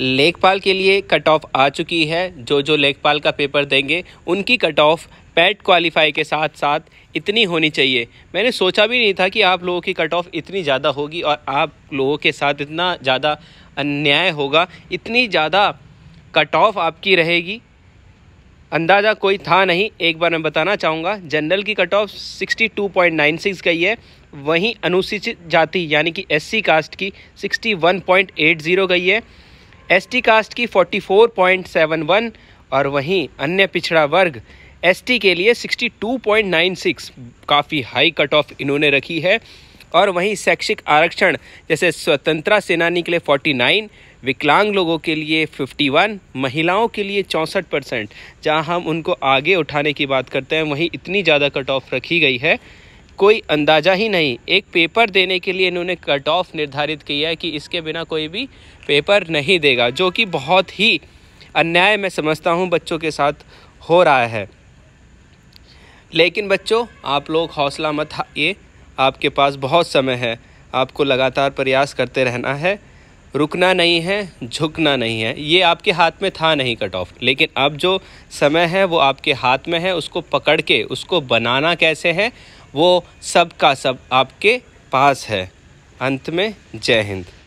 लेखपाल के लिए कट ऑफ आ चुकी है। जो लेखपाल का पेपर देंगे उनकी कट ऑफ पैट क्वालिफाई के साथ साथ इतनी होनी चाहिए। मैंने सोचा भी नहीं था कि आप लोगों की कट ऑफ इतनी ज़्यादा होगी और आप लोगों के साथ इतना ज़्यादा अन्याय होगा, इतनी ज़्यादा कट ऑफ आपकी रहेगी, अंदाज़ा कोई था नहीं। एक बार मैं बताना चाहूँगा, जनरल की कट ऑफ 62.96 गई है, वहीं अनुसूचित जाति यानी कि एससी कास्ट की 61.80 गई है, एसटी कास्ट की 44.71 और वहीं अन्य पिछड़ा वर्ग एसटी के लिए 62.96, काफ़ी हाई कट ऑफ इन्होंने रखी है। और वहीं शैक्षिक आरक्षण जैसे स्वतंत्रता सेनानी के लिए 49, विकलांग लोगों के लिए 51, महिलाओं के लिए 64%। जहाँ हम उनको आगे उठाने की बात करते हैं, वहीं इतनी ज़्यादा कट ऑफ रखी गई है, कोई अंदाज़ा ही नहीं। एक पेपर देने के लिए इन्होंने कट ऑफ निर्धारित किया है कि इसके बिना कोई भी पेपर नहीं देगा, जो कि बहुत ही अन्याय मैं समझता हूँ बच्चों के साथ हो रहा है। लेकिन बच्चों, आप लोग हौसला मत हारिए, आपके पास बहुत समय है, आपको लगातार प्रयास करते रहना है, रुकना नहीं है, झुकना नहीं है। ये आपके हाथ में था नहीं कट ऑफ, लेकिन अब जो समय है वो आपके हाथ में है, उसको पकड़ के उसको बनाना कैसे है वो सब का सब आपके पास है। अंत में जय हिंद।